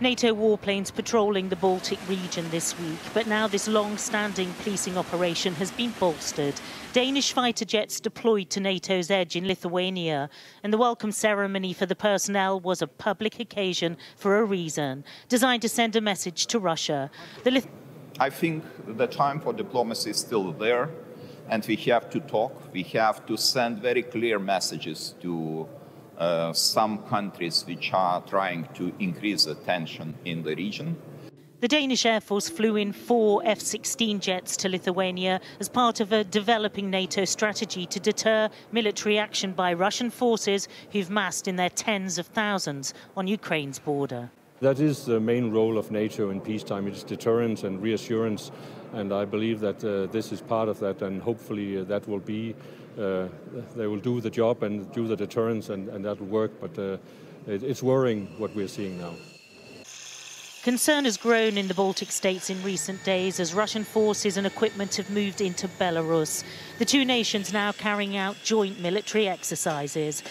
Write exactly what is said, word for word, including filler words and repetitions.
NATO warplanes patrolling the Baltic region this week, but now this long-standing policing operation has been bolstered. Danish fighter jets deployed to NATO's edge in Lithuania, and the welcome ceremony for the personnel was a public occasion for a reason, designed to send a message to Russia. The Lith- I think the time for diplomacy is still there, and we have to talk. We have to send very clear messages to Uh, some countries which are trying to increase the tension in the region. The Danish Air Force flew in four F sixteen jets to Lithuania as part of a developing NATO strategy to deter military action by Russian forces who've massed in their tens of thousands on Ukraine's border. That is the main role of NATO in peacetime. It is deterrence and reassurance, and I believe that uh, this is part of that, and hopefully uh, that will be, uh, they will do the job and do the deterrence, and, and that will work, but uh, it, it's worrying what we're seeing now. Concern has grown in the Baltic states in recent days as Russian forces and equipment have moved into Belarus. The two nations now carrying out joint military exercises.